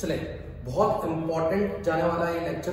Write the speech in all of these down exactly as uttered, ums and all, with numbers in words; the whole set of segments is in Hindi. चले, बहुत इंपॉर्टेंट जाने वाला ये लेक्चर।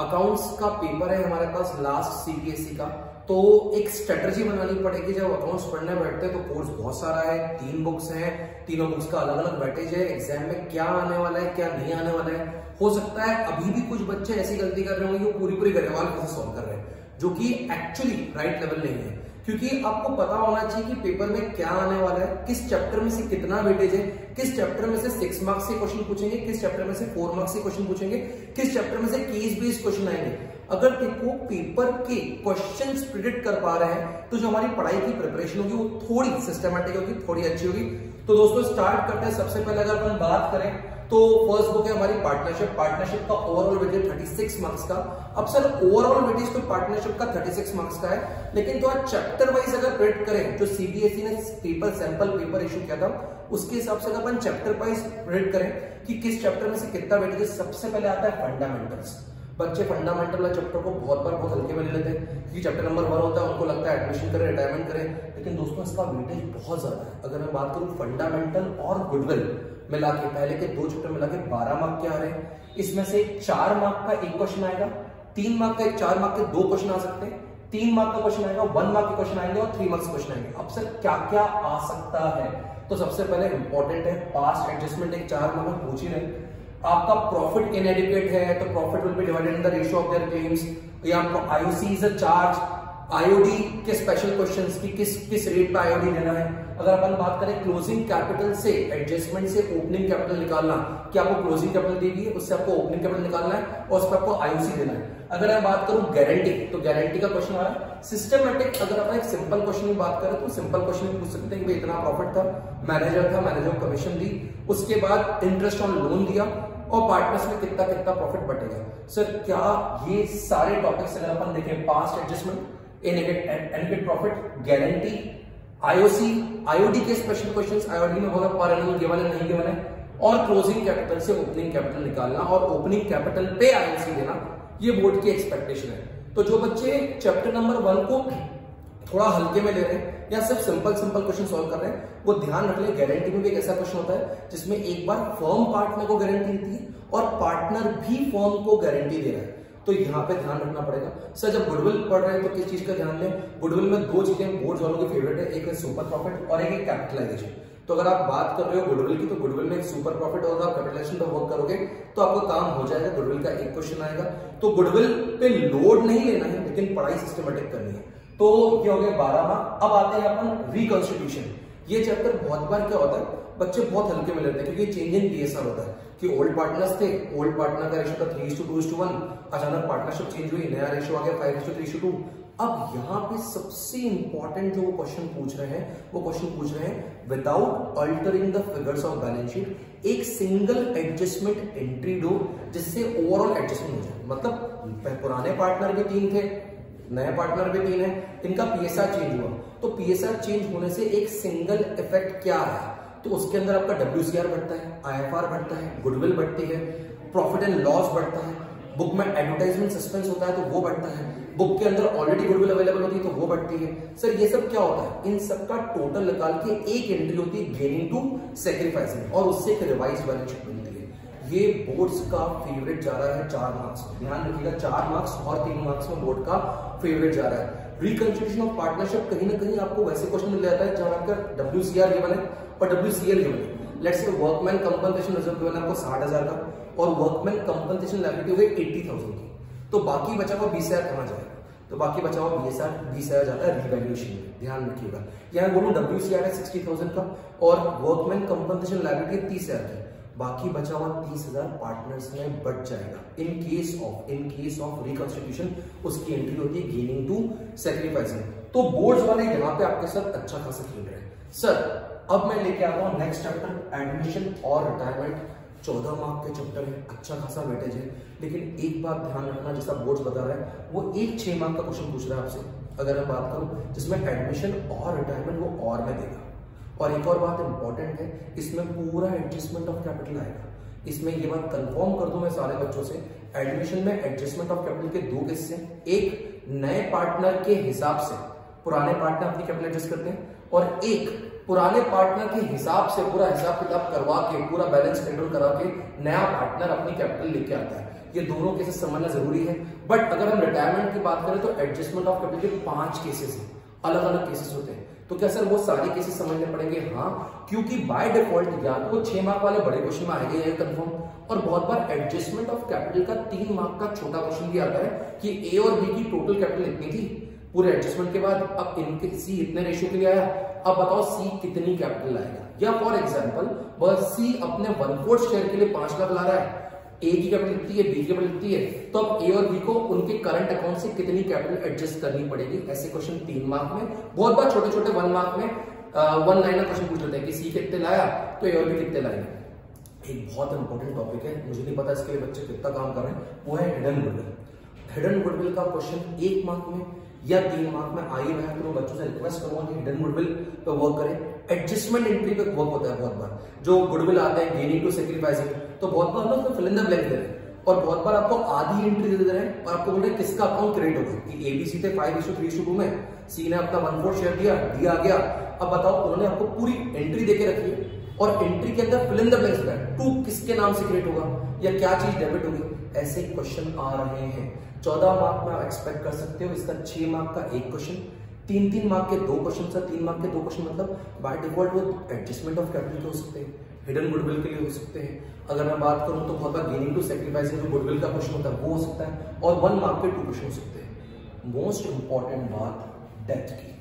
अकाउंट्स का पेपर है हमारे पास लास्ट सीबीएसई का, तो एक स्ट्रेटजी बनानी पड़ेगी। जब अकाउंट्स पढ़ने बैठते हैं तो कोर्स बहुत सारा है, तीन बुक्स हैं, तीनों बुक्स का अलग अलग बैटेज है। एग्जाम में क्या आने वाला है, क्या नहीं आने वाला है, हो सकता है अभी भी कुछ बच्चे ऐसी गलती कर रहे होंगे कि पूरी पूरी ग्रेवाल कैसे सॉल्व कर रहे हैं, जो कि एक्चुअली राइट लेवल नहीं है। क्योंकि आपको पता होना चाहिए कि पेपर में क्या आने वाला है, किस चैप्टर में से कितना वेटेज है, किस चैप्टर में से सिक्स मार्क्स के क्वेश्चन पूछेंगे, किस चैप्टर में से फोर मार्क्स के क्वेश्चन पूछेंगे, किस चैप्टर में से केस बेस्ड क्वेश्चन आएंगे। अगर देखो पेपर के क्वेश्चंस प्रिडिक्ट कर पा रहे हैं तो जो हमारी पढ़ाई की प्रिपरेशन होगी वो थोड़ी सिस्टमैटिक होगी, थोड़ी अच्छी होगी। तो दोस्तों स्टार्ट करते हैं। सबसे पहले अगर अपन बात करें तो फर्स्ट बुक है हमारी पार्टनरशिप। पार्टनरशिप का overall weightage thirty six marks का। अब सर ओवरऑल वेटेज तो पार्टनरशिप का थर्टी सिक्स मार्क्स का है, लेकिन तो आज चैप्टर वाइज अगर प्रिडिक्ट करें, जो सीबीएसई ने पेपर सैंपल पेपर इशू किया था उसके हिसाब से अगर अपन चैप्टर वाइज प्रिडिक्ट करें कि किस चैप्टर में से कितना वेटेज, सबसे पहले आता है फंडामेंटल्स। बच्चे फंडामेंटल वाले चैप्टर को बहुत बार बहुत हल्के में ले लेते हैं क्योंकि चैप्टर नंबर वन होता है, उनको लगता है एडमिशन करें, रिटायरमेंट करें, लेकिन दोस्तों इसका वेटेज बहुत ज्यादा है। अगर मैं बात करूं फंडामेंटल और गुडविल मिला के, पहले के दो चैप्टर मिला के बारह मार्क के आ रहे हैं। इसमें से चार मार्क का एक क्वेश्चन आएगा, तीन मार्क का एक, चार मार्क के दो क्वेश्चन आ सकते हैं, तीन मार्क का क्वेश्चन आएगा, वन मार्क के क्वेश्चन आएंगे और थ्री मार्क्स क्वेश्चन आएंगे। अब सर क्या क्या आ सकता है, तो सबसे पहले इंपॉर्टेंट है पास्ट एडजस्टमेंट, एक चार मार्क में पूछ ही रहे। आपका प्रॉफिट इनएडिक्वेट है तो profit will be divided in the ratio of their claims, या आपको IOC is a charge, IOD के स्पेशल क्वेश्चंस की किस किस रेट पर आईओडी लेना है। अगर अपन बात करें क्लोजिंग कैपिटल से, एडजस्टमेंट से ओपनिंग कैपिटल निकालना, कि आपको क्लोजिंग कैपिटल दी गई है उससे आपको ओपनिंग कैपिटल निकालना है और उस पर आपको आईओसी देना है। अगर मैं बात करूं गारंटी, तो गारंटी का क्वेश्चन आ रहा है सिस्टमैटिक। अगर अपन एक सिंपल क्वेश्चन की बात करें तो सिंपल क्वेश्चन पूछ सकते हैं कि इतना प्रॉफिट था, मैनेजर था, मैनेजर को कमीशन दी, उसके बाद इंटरेस्ट ऑन लोन दिया और पार्टनर्स में कितना कितना प्रॉफिट बटेगा। सर क्या ये सारे टॉपिक्स अगर अपन देखें, past adjustment, inadequate profit, guarantee, IOC, IOD के स्पेशल क्वेश्चंस, आईओडी में होगा पर एनुअल गिवन है नहीं गिवन है, और क्लोजिंग कैपिटल से ओपनिंग कैपिटल निकालना और ओपनिंग कैपिटल पे आईओसी देना, ये बोर्ड की एक्सपेक्टेशन है। तो जो बच्चे चैप्टर नंबर वन को थोड़ा हल्के में ले रहे हैं या सिर्फ सिंपल सिंपल क्वेश्चन सॉल्व कर रहे हैं, वो ध्यान रख ले। गारंटी में भी एक ऐसा क्वेश्चन होता है जिसमें एक बार फर्म पार्टनर को गारंटी देती है और पार्टनर भी फर्म को गारंटी दे रहा है, तो यहाँ पे ध्यान रखना पड़ेगा। सर जब गुडविल पढ़ रहे हैं तो किस चीज का ध्यान दें? गुडविल में दो चीजें बोर्ड वालों की फेवरेट है, एक है सुपर प्रॉफिट और एक है कैपिटलाइजेशन। तो अगर आप बात कर रहे हो गुडविल की, तो गुडविल में एक सुपर प्रॉफिट और आप कैपिटलाइजेशन पर वर्क करोगे तो आपका काम हो जाएगा। गुडविल का एक क्वेश्चन आएगा, तो गुडविल पे लोड नहीं लेना है लेकिन पढ़ाई सिस्टमेटिक करनी है। तो ये हो गया बारह मार्क। अब आते हैं अपन रिकॉन्स्टिट्यूशन। ये चैप्टर बहुत बार क्या होता है, बच्चे बहुत हल्के में लेते हैं क्योंकि चेंज इन पीएसआर होता है कि ओल्ड पार्टनर्स थे, ओल्ड पार्टनर का रेशियो था three is to two is to one, अचानक पार्टनरशिप चेंज हुई, नया रेशियो आ गया five is to three is to two. अब यहाँ पे सबसे इंपॉर्टेंट जो वो क्वेश्चन पूछ रहे हैं, वो क्वेश्चन पूछ रहे हैं without altering the figures of balance sheet, एक सिंगल एडजस्टमेंट एंट्री दो जिससे ओवरऑल एडजस्टमेंट हो जाए। मतलब पुराने पार्टनर भी तीन थे, नए पार्टनर भी तीन है, इनका पीएसआर चेंज हुआ, तो पीएसआर चेंज होने से एक सिंगल इफेक्ट क्या है, तो उसके अंदर आपका डब्ल्यूसीआर बढ़ता है, आईएफआर बढ़ता है, गुडविल बढ़ती है, प्रॉफिट एंड लॉस बढ़ता है, बुक में एडवर्टाइजमेंट सस्पेंस होता है तो वो बढ़ता है, बुक के अंदर ऑलरेडी गुडविल अवेलेबल होती है तो वो बढ़ती है। सर ये सब क्या होता है, इन सब का टोटल निकाल के एक एंट्री होती है गेनिंग टू सेक्रीफाइसिंग, और उससे एक रिवाइज बैलेंस शीट बनती है। ये बोर्ड्स का फेवरेट जा रहा है चार मार्क्स, ध्यान रखिएगा, चार मार्क्स और तीन मार्क्स में बोर्ड का फेवरेट जा रहा है। रिकंस्ट्रक्शन ऑफ पार्टनरशिप कहीं ना कहीं आपको वैसे क्वेश्चन मिल जाता है जहां आपका डब्ल्यूसीआर गिवन है और डब्ल्यूसीएल गिवन है। Let's say workman compensation reserve given है आपको साठ हजार का और वर्कमैन कंपनसेशन लायबिलिटी हो गई एट्टी थाउजेंड की, तो बाकी बचा हुआ बीस हजार कहाँ जाएगा, तो बाकी बचा हुआ बीएसआर बीस हजार जाता है रिवैल्यूएशन में, ध्यान रखिएगा। यहाँ बोलूँ डब्ल्यूसीआर है सिक्सटी थाउजेंड का और वर्कमैन कंपनसेशन लायबिलिटी तीस हजार की, बाकी बचा हुआ तीस हजार पार्टनर्स में बच जाएगा। In case of in case of reconstitution उसकी एंट्री होती है गेनिंग टू सैक्रिफाइसिंग। तो बोर्ड्स वाले यहाँ पे आपके साथ अच्छा खासा खेल रहे हैं। सर अब मैं लेके आता हूँ नेक्स्ट चैप्टर, एडमिशन और रिटायरमेंट। चौदह मार्क के चैप्टर है, अच्छा खासा वेटेज है, लेकिन एक बात ध्यान रखना, जैसा बोर्ड्स बता रहा है वो एक छह मार्क का क्वेश्चन पूछ रहा है आपसे अगर मैं बात करूँ, जिसमें एडमिशन और रिटायरमेंट वो और में देगा। और एक और बात इंपॉर्टेंट है, इसमें पूरा एडजस्टमेंट ऑफ कैपिटल आएगा। इसमें ये बात कंफर्म कर दूं मैं सारे बच्चों से, एडमिशन में एडजस्टमेंट ऑफ कैपिटल के दो हिस्से, एक नए पार्टनर के हिसाब से पुराने पार्टनर अपनी कैपिटल एडजस्ट करते हैं और एक पुराने पार्टनर के हिसाब से पूरा हिसाब किताब करवा के पूरा बैलेंस कंट्रोल करा के नया पार्टनर अपनी कैपिटल लेके आता है। ये दोनों केसेस समझना जरूरी है। बट अगर हम रिटायरमेंट की बात करें तो एडजस्टमेंट ऑफ कैपिटल के पांच केसेस हैं, अलग अलग केसेस होते हैं। तो क्या सर वो सारे केसेस समझने पड़ेंगे? हाँ, क्योंकि बाय डिफॉल्ट या तो छह मार्क वाले बड़े क्वेश्चन में आएंगे ये कंफर्म, और बहुत बार एडजस्टमेंट ऑफ कैपिटल का तीन मार्क का छोटा क्वेश्चन भी आता है कि ए और बी की टोटल कैपिटल इतनी थी पूरे एडजस्टमेंट के बाद, अब इनके सी इतने रेशियो के लिए आया, अब बताओ सी कितनी कैपिटल आएगा। या फॉर एग्जांपल बस सी अपने वन फोर्थ शेयर के लिए पांच लाख ला रहा है, ए की कैपिटल इतनी है, बी की कैपिटल इतनी है, तो अब ए और बी को उनके करंट अकाउंट से कितनी कैपिटल एडजस्ट करनी पड़ेगी। ऐसे क्वेश्चन तीन मार्क में, बहुत बार छोटे छोटे वन मार्क में वन लाइनर क्वेश्चन पूछ लेते हैं कि सी कितने लाया तो ए और बी कितने लाएंगे। एक बहुत इंपॉर्टेंट टॉपिक है, मुझे नहीं पता इसके लिए बच्चे कितना काम कर रहे हैं, वो है हिडन गुडविल। हिडन गुडविल का क्वेश्चन एक मार्क में या तीन मार्क में आई हुआ है, तो मैं बच्चों से रिक्वेस्ट करूंगा कि हिडन गुडविल पे वर्क करें। एडजस्टमेंट एंट्री पे वर्क होता है बहुत बार, जो गुडविल आता है गेनिंग टू सैक्रिफाइसिंग, तो बहुत बार हम लोग फिल इन द ब्लैंक दे रहे हैं और बहुत बार आपको आधी एंट्री दे दे रहे हैं और आपको बोल रहे हैं किसका अकाउंट क्रिएट होगा कि एबीसी थे five is to three is to two में, सी ने आपका वन फोर्थ शेयर दिया, डी आ गया। अब बताओ उन्होंने आपको पूरी एंट्री देके रखी है और एंट्री के अंदर फिल इन द ब्लैंक्स है, टू किसके नाम से क्रिएट होगा या क्या चीज डेबिट होगी। ऐसे क्वेश्चन आ रहे हैं। चौदह मार्क में आप एक्सपेक्ट कर सकते हो, इसका छह मार्क का एक क्वेश्चन, तीन तीन मार्क के दो क्वेश्चन। सर तीन मार्क के दो क्वेश्चन मतलब बाय डिफॉल्ट वो एडजस्टमेंट ऑफ कैपिटल हो सकते हैं, हिडन गुडविल के लिए हो सकते हैं। अगर मैं बात करूं तो बहुत बार गेनिंग टू सैक्रिफाइसिंग जो गुडविल का क्वेश्चन होता है वो हो सकता है, और वन मार्क के टू क्वेश्चन हो सकते हैं। मोस्ट इंपॉर्टेंट बात डेथ की,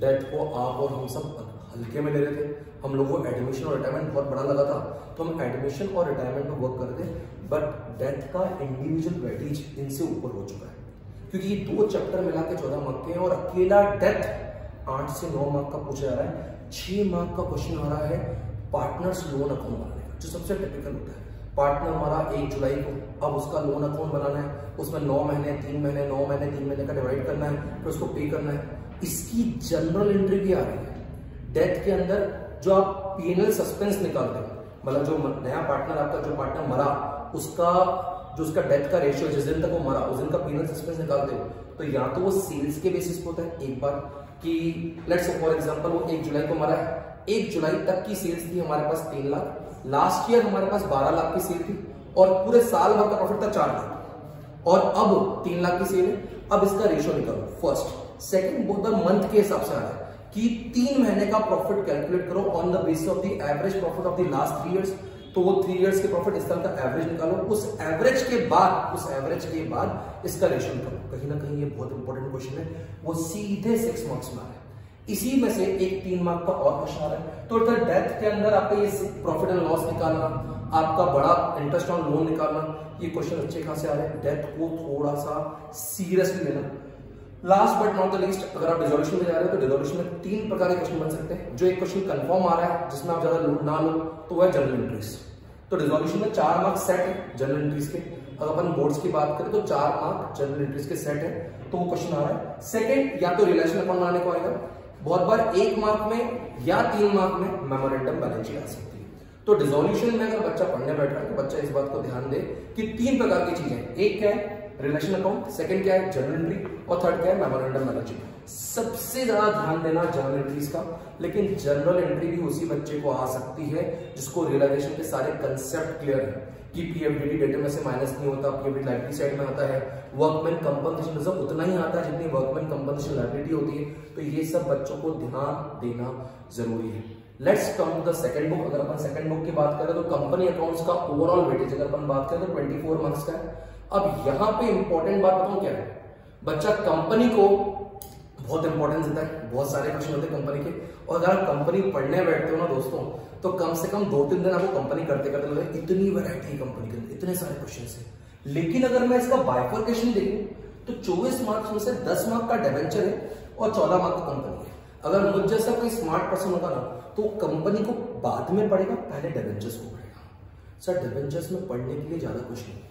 डेथ को आप और हम सब हल्के में ले रहे थे, हम लोग को एडमिशन और रिटायरमेंट बहुत बड़ा लगा था, तो हम एडमिशन और रिटायरमेंट में वर्क करते, बट डेथ का इंडिविजुअल वेटेज इनसे ऊपर हो चुका है क्योंकि ये दो चैप्टर मिला के चौदह मार्क के हैं और अकेला डेथ आठ से नौ मार्क का पूछा जा रहा है। छह मार्क का क्वेश्चन आ रहा है पार्टनर्स लोन अकाउंट बनाने का, जो सबसे टिपिकल होता है। पार्टनर हमारा एक जुलाई को, अब उसका लोन अकाउंट बनाना है, उसमें नौ महीने तीन महीने नौ महीने तीन महीने का डिवाइड करना है, फिर तो उसको पे करना है। इसकी जनरल एंट्री भी आ रही है। डेथ के अंदर जो आप पीनल सस्पेंस निकालते हैं, मतलब जो नया पार्टनर आपका जो पार्टनर मरा उसका जो उसका डेथ का रेशियो जिस दिन तक वो मरा उस दिन का पीनल सस्पेंस निकालते हो, तो या तो वो सेल्स के बेसिस पे होता है। एक बार कि लेट्स फॉर एग्जांपल वो एक जुलाई को मरा है, एक जुलाई तक की सेल्स थी हमारे पास तीन लाख, लास्ट ईयर हमारे पास बारह लाख की सेल थी और पूरे साल भर का प्रॉफिट था चार लाख, और अब तीन लाख की सेल है। अब इसका रेशियो निकालो first second both the month के हिसाब से आ रहा है कि तीन महीने का प्रॉफिट कैलकुलेट करो on the basis of the average profit of the last three years, तो वो थ्री इयर्स के प्रॉफिट इस साल का एवरेज निकालो, उस एवरेज के बाद उस एवरेज के बाद इसका रेशियो निकालो। कहीं ना कहीं ये बहुत इंपॉर्टेंट क्वेश्चन है, वो सीधे सिक्स मार्क्स में आ रहा है। इसी में से एक तीन मार्क का और क्वेश्चन आ रहा है, तो इधर डेथ के अंदर आपका ये प्रॉफिट एंड लॉस निकालना, आपका बड़ा इंटरेस्ट ऑन लोन निकालना, ये क्वेश्चन अच्छे खासे आ रहे हैं। डेथ को थोड़ा सा सीरियसली लेना। Last but not the least, अगर आप रिजोल्यूशन में जा रहे हो तो रिजोल्यूशन में तीन प्रकार के क्वेश्चन बन सकते हैं। जो एक क्वेश्चन कंफर्म आ रहा है जिसमें आप ज्यादा लोड ना लो, तो वह जनरल एंट्रीज। तो रिजोल्यूशन में चार मार्क सेट है जनरल एंट्रीज के, अगर अपन बोर्ड्स की बात करें तो चार मार्क जनरल एंट्रीज के सेट है, तो वो क्वेश्चन आ रहा है। सेकेंड, या तो रिलेशन अकाउंट बनाने को आएगा, बहुत बार एक मार्क में या तीन मार्क में मेमोरेंडम बैलेंस शीट आ सकती है। तो डिसोल्यूशन में अगर बच्चा पढ़ने बैठ रहा है तो बच्चा इस बात को ध्यान दे कि तीन प्रकार की चीजें, एक क्या है रिलेशन अकाउंट, सेकंड क्या है जनरल एंट्री, और थर्ड क्या है मेमोरेंडम बैलेंस शीट। सबसे ज्यादा ध्यान देना जनरल एंट्रीज का, लेकिन जनरल एंट्री भी उसी बच्चे को आ सकती है जिसको रियलाइजेशन के सारे कंसेप्ट क्लियर है कि पीएफडीडी डेटा में से माइनस नहीं होता, पीएफडीडी लायबिलिटी साइड में आता है, वर्कमैन कंपनसेशन रिजर्व उतना ही आता है जितनी वर्कमैन कंपनसेशन लायबिलिटी होती है। तो ये सब बच्चों को ध्यान देना जरूरी है। Let's come to the second book. अगर अपन सेकंड बुक की बात करें तो कंपनी अकाउंट्स का ओवरऑल वेटेज अगर अपन बात करें तो ट्वेंटी फोर मार्क्स का है। अब यहाँ पे इंपॉर्टेंट बात बताऊँ क्या है, बच्चा कंपनी को बहुत इंपॉर्टेंस देता है, बहुत सारे क्वेश्चन होते हैं कंपनी के, और अगर आप कंपनी पढ़ने बैठते हो ना दोस्तों तो कम से कम दो तीन दिन आपको कंपनी करते करते लगे इतनी वैरायटी है कंपनी के अंदर, इतने सारे क्वेश्चंस हैं। लेकिन अगर मैं इसका बाइफरकेशन देखूं तो चौबीस मार्क्स में से दस मार्क का डिवेंचर है और चौदह मार्क का कंपनी है। अगर मुझ जैसा कोई स्मार्ट पर्सन होगा ना तो कंपनी को बाद में पढ़ेगा, पहले डिवेंचर्स को पढ़ेगा। सर डिवेंचर्स में पढ़ने के लिए ज्यादा कुछ नहीं,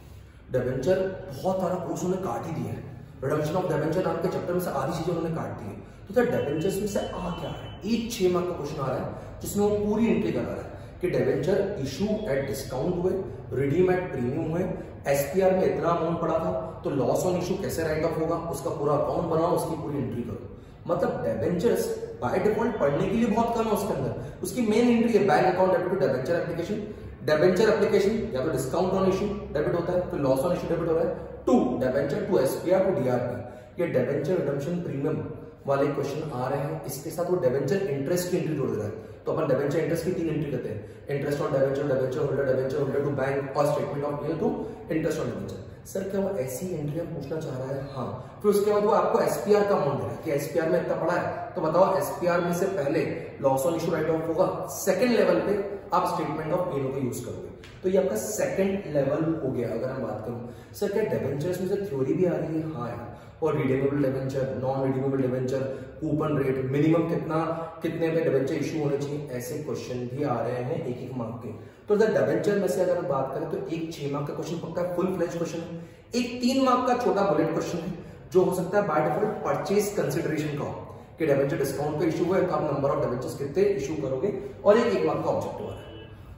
डिवेंचर बहुत सारा कोर्स उन्होंने काट ही दिया है, रिडम्पशन ऑफ डिबेंचर नाम के चैप्टर में से आधी चीजें उन्होंने काट दी है। तो सर डिबेंचर्स में से आ क्या है, एक छह मार्क का क्वेश्चन आ रहा है जिसमें वो पूरी एंट्री करा रहा है कि डिबेंचर इशू एट डिस्काउंट हुए, रिडीम एट प्रीमियम हुए, एसपीआर में इतना अमाउंट पड़ा था तो लॉस ऑन इशू कैसे राइट ऑफ होगा, उसका पूरा अकाउंट बनाओ, उसकी पूरी एंट्री करो। मतलब डेबेंचर्स बाय डिफॉल्ट पढ़ने के लिए बहुत कम है उसके अंदर। उसकी मेन एंट्री है bank account debit to debenture application. Debenture application या तो डिस्काउंट ऑन इश्यू डेबिट होता है, तो लॉस ऑन इश्यू डेबिट हो रहा है to debenture to SPR to DRP. ये डेबेंचर रिडम्पशन प्रीमियम वाले क्वेश्चन आ रहे हैं, इसके साथ वो डेबेंचर इंटरेस्ट की एंट्री जोड़ दे रहा है। तो अपन डेबेंचर इंटरेस्ट की तीन एंट्री करते हैं, interest on debenture, debenture holder, debenture holder to bank, और statement of payment to interest on debenture. Sir क्या वो ऐसी एंट्रियां पूछना चाह रहा है? हाँ। फिर उसके बाद वो आपको एसपीआर का अमाउंट दे रहा है कि एसपीआर में इतना पड़ा है, तो बताओ एसपीआर में से पहले loss on issue write off होगा, सेकंड लेवल पे आप स्टेटमेंट ऑफ पेनो को यूज करोगे। तो ये आपका सेकंड लेवल हो गया। अगर हम बात करूं सर क्या डेबेंचर्स में से थ्योरी भी आ रही है? हाँ यार। और redeemable debenture, non redeemable debenture, coupon rate, minimum कितना कितने पे डेबेंचर इशू होने चाहिए, ऐसे क्वेश्चन भी आ रहे हैं एक एक मार्क के। तो डेबेंचर में से अगर हम बात करें तो एक छह मार्क का क्वेश्चन पक्का फुल फ्लेज क्वेश्चन है, एक तीन मार्क का छोटा बुलेट क्वेश्चन है जो हो सकता है बाय डिफॉल्ट परचेज कंसिडरेशन का हो कि डेबेंचर डिस्काउंट का इशू है तो आप नंबर ऑफ डेबेंचर्स कितने इशू करोगे, और एक एक मार्क का ऑब्जेक्टिव आ रहा है।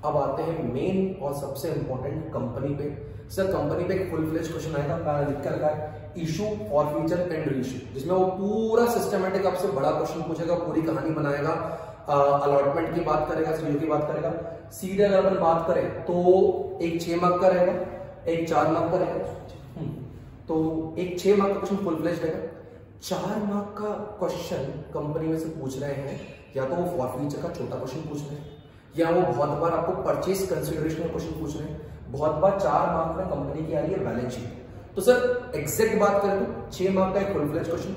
अब आते हैं मेन और सबसे इंपॉर्टेंट कंपनी पे। सर कंपनी पे एक फुल फ्लेज क्वेश्चन आएगा, मैंने लिख कर रखा है इशू और फ्यूचर एंड रीइशू, जिसमें वो पूरा सिस्टमेटिक आपसे बड़ा क्वेश्चन पूछेगा, पूरी कहानी बनाएगा, अलॉटमेंट की बात करेगा, सीडीओ की बात करेगा। सीड अगर अपन बात करें तो एक छह मार्क का रहेगा, एक चार मार्क का रहेगा। तो एक छह मार्क का क्वेश्चन फुल फ्लेज रहेगा, चार मार्क का क्वेश्चन कंपनी में से पूछ रहे हैं या तो वो फॉर फ्यूचर का छोटा क्वेश्चन पूछ रहे हैं या वो बहुत बार आपको परचेज कंसिडरेशन में क्वेश्चन पूछ रहे हैं। बहुत बार चार मार्क में कंपनी की आ रही है बैलेंस शीट। तो सर एग्जैक्ट बात करें तो छह मार्क का एक फुल फ्लेज क्वेश्चन।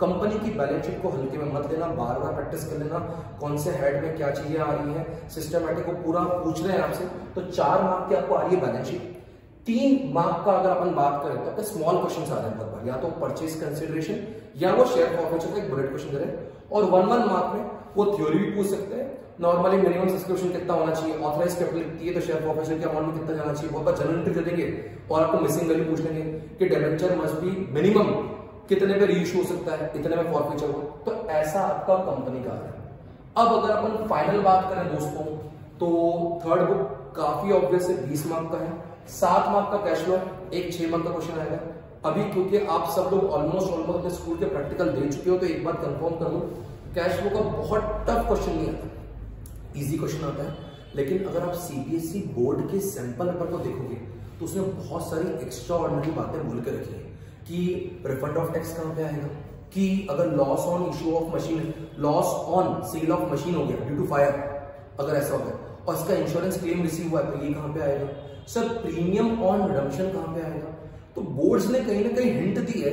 कंपनी की बैलेंस शीट को हल्के में मत लेना, बार बार प्रैक्टिस कर लेना कौन से हेड में क्या चीजें आ रही है, सिस्टमेटिक वो पूरा पूछ रहे हैं आपसे। तो चार मार्क की आपको आ रही है बैलेंस शीट। तीन मार्क का अगर अपन बात करें तो स्मॉल क्वेश्चन आ रहे हैं बहुत बार, या तो परचेज कंसिडरेशन या वो शेयर फॉर्मेशन का एक बुलेट क्वेश्चन दे रहे हैं। और वन वन मार्क में वो थ्योरी भी पूछ सकते हैं, नॉर्मली मिनिमम सब्सक्रिप्शन कितना होना चाहिए, ऑथराइज कैपिटल कितनी है तो शेयर फॉर्मेशन के अमाउंट में कितना जाना चाहिए, वो आप जनरल ट्रिक देंगे। और आपको मिसिंग वैल्यू पूछ लेंगे कि डेबेंचर मस्ट बी मिनिमम कितने पे रीइशू हो सकता है, कितने में फॉरफीचर हो। तो ऐसा आपका कंपनी का है। अब अगर अपन फाइनल बात करें दोस्तों तो थर्ड बुक काफी ऑब्वियस है, बीस मार्क का है, सात मार्क का कैश फ्लो, एक छह मार्क का क्वेश्चन आएगा। अभी क्योंकि आप सब लोग ऑलमोस्ट ऑलमोस्ट अपने स्कूल के प्रैक्टिकल दे चुके हो तो एक बात कंफर्म कर लूं, कैश फ्लो का बहुत टफ क्वेश्चन नहीं आता, इजी क्वेश्चन आता है। लेकिन अगर आप सीबीएसई बोर्ड के सैंपल पेपर को देखोगे तो उसमें बहुत सारी एक्स्ट्रा ऑर्डिनरी बातें बोल के रखी है कि रिफंड ऑफ टैक्स कहाँ पे आएगा, कि अगर loss on issue of machine, loss on sale of machine हो गया ड्यू टू फायर अगर ऐसा हो गया और इसका इंश्योरेंस क्लेम रिसीव हुआ तो ये कहाँ पे आएगा, सर प्रीमियम ऑन रिडम्पशन कहाँ पे आएगा। तो बोर्ड्स ने कहीं ना कहीं हिंट दी है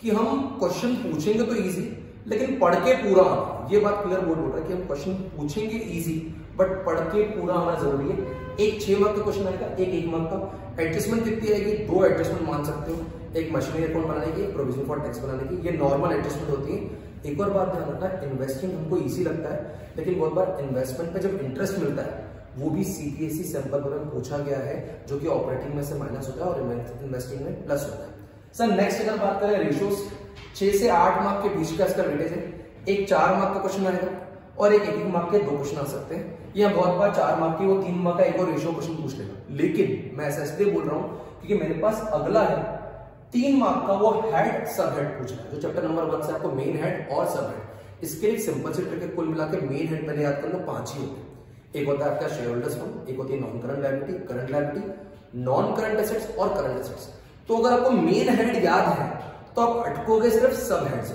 कि हम क्वेश्चन पूछेंगे तो इजी लेकिन पढ़ के पूरा आना, ये बात क्लियर बोर्ड बोल रहा है कि हम क्वेश्चन पूछेंगे इजी बट पढ़ के पूरा आना जरूरी है। एक छह मार्क का क्वेश्चन आएगा, एक एक मार्क का। एडजस्टमेंट कितनी आएगी, दो एडजस्टमेंट मान सकते हो, एक मशीनरी अकाउंट बनाने की, प्रोविजन फॉर टैक्स बनाने की, ये नॉर्मल एडजस्टमेंट होती है। एक और बात ध्यान रखना है, इन्वेस्टिंग हमको ईजी लगता है लेकिन बहुत बार इन्वेस्टमेंट पर जब इंटरेस्ट मिलता है वो भी सीबीएसई सैंपल पेपर में पूछा गया है, जो कि ऑपरेटिंग में से माइनस होता है और इन्वेस्टिंग में प्लस होता है। सर नेक्स्ट अगर बात करें रेशियोज, छह से आठ मार्क के बीच का इसका वेटेज है, एक चार मार्क का क्वेश्चन आएगा और एक एक मार्क के दो क्वेश्चन आ सकते हैं। या बहुत बार चार मार्क की वो तीन मार्क का एक और रेशियो क्वेश्चन पूछ लेगा। लेकिन मैं ऐसा इसलिए बोल रहा हूँ क्योंकि मेरे पास अगला है तीन मार्क का, वो हेड सब हेड पूछ रहा है, जो चैप्टर नंबर वन से आपको मेन हेड और सब हेड। इसके लिए सिंपल से ट्रिक है, कुल मिला के मेन हेड पहले याद कर लो, पांच ही होते हैं। एक होता है आपका शेयर होल्डर्स फंड, एक होती है non current liability, current liability, non current assets और करंट एसेट्स। तो अगर आपको मेन हेड याद है तो आप अटकोगे सिर्फ सब हेड से,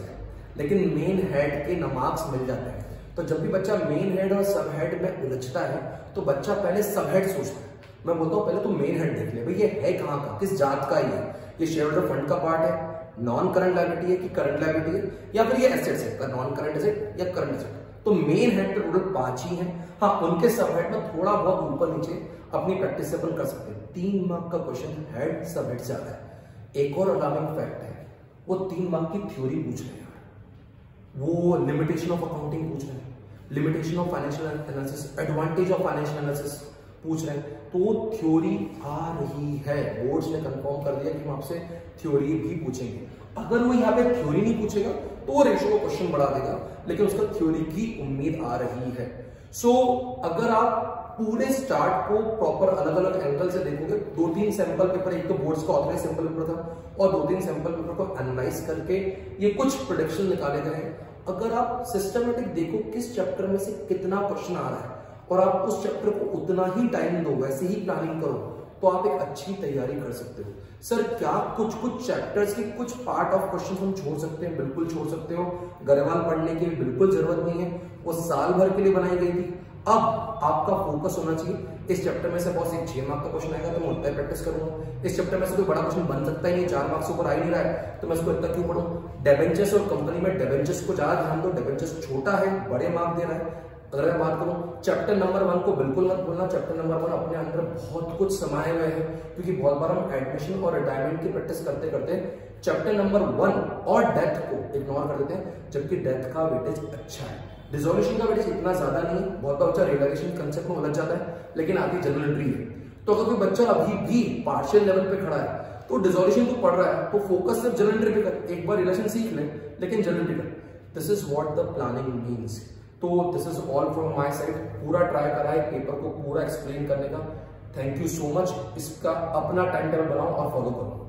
लेकिन मेन हेड के नमार्क्स मिल जाते हैं। तो जब भी बच्चा मेन हेड और सब हेड में उलझता है तो बच्चा पहले सब हेड सोचता है। मैं बोलता हूँ पहले तो मेन हेड देख ले भाई, ये है कहाँ का, किस जात का ये ये शेयर होल्डर फंड का पार्ट है, नॉन करंट लायबिलिटी है कि करंट लायबिलिटी है, या फिर ये एसेट्स है, नॉन करंट एसेट या करंट एसेट। तो मेन हेड पे टोटल पांच ही है। हाँ, उनके सब हेड में थोड़ा बहुत ऊपर नीचे अपनी प्रैक्टिस से अपन कर सकते हैं। तीन मार्क का क्वेश्चन हेड सब हेड से आता है। एक और अलार्मिंग फैक्ट है, वो तीन मार्क की थ्योरी पूछ रहे हैं, वो लिमिटेशन ऑफ अकाउंटिंग पूछ रहे हैं, limitation of financial analysis, advantage of financial analysis पूछ रहे हैं। तो वो थ्योरी आ रही है, बोर्ड्स ने कंफर्म कर दिया कि हम आपसे थ्योरी भी पूछेंगे। अगर वो यहाँ पे थ्योरी नहीं पूछेगा तो वो रेशियो का क्वेश्चन बढ़ा देगा, लेकिन उसका थ्योरी की उम्मीद आ रही है। सो so, अगर आप पूरे स्टार्ट को प्रॉपर अलग अलग एंगल से देखोगे, दो तीन सैंपल पेपर, एक तो बोर्ड्स का ऑथराइज सैंपल पेपर था और दो तीन सैंपल पेपर को एनालाइज करके ये कुछ प्रेडिक्शन निकाले गए हैं। अगर आप सिस्टमेटिक देखो किस चैप्टर में से कितना प्रश्न आ रहा है और आप उस चैप्टर को उतना ही टाइम दो, वैसे ही प्लानिंग करो, तो आप एक अच्छी तैयारी कर सकते हो। सर क्या कुछ कुछ चैप्टर्स के कुछ पार्ट ऑफ क्वेश्चन हम छोड़ सकते हैं? बिल्कुल छोड़ सकते हो, गरेवाल पढ़ने की बिल्कुल जरूरत नहीं है, वो साल भर के लिए बनाई गई थी। अब आपका फोकस होना चाहिए, इस चैप्टर में से बहुत से छह मार्क्स का क्वेश्चन आएगा तो मैं उतना प्रैक्टिस करूंगा, इस चैप्टर में से कोई बड़ा क्वेश्चन बन सकता ही नहीं, चार मार्क्स से ऊपर आ ही नहीं रहा है तो मैं इसको इतना क्यों पढ़ूं। डेबेंचर्स और कंपनी में डेबेंचर्स को ज्यादा ध्यान दो, डेबेंचर्स छोटा है, बड़े मार्क दे रहा है। अगर मैं बात करूं चैप्टर नंबर वन को बिल्कुल मत भूलना, चैप्टर नंबर वन अपने अंदर बहुत कुछ समाये हुए हैं, क्योंकि बहुत बार हम एडमिशन और रिटायरमेंट की प्रैक्टिस करते करते चैप्टर नंबर वन और डेथ को इग्नोर कर देते हैं, जबकि डेथ का वेटेज अच्छा है, डिसोल्यूशन का वेटेज इतना ज्यादा नहीं, बहुत बच्चा रियलाइजेशन कंसेप्ट में उलझ जाता है, लेकिन आगे जनरल ट्री है। तो अगर कोई बच्चा अभी भी पार्शियल लेवल पे खड़ा है तो डिसोल्यूशन को पढ़ रहा है तो फोकस सिर्फ जनरल ट्री पे कर, एक बार रिलेशन सीख ले लेकिन जनरल ट्री कर। This is what the planning means. तो this is all from my side, पूरा ट्राई करा है पेपर को पूरा एक्सप्लेन करने का। Thank you so much. इसका अपना टाइम टेबल बनाओ और फॉलो करो।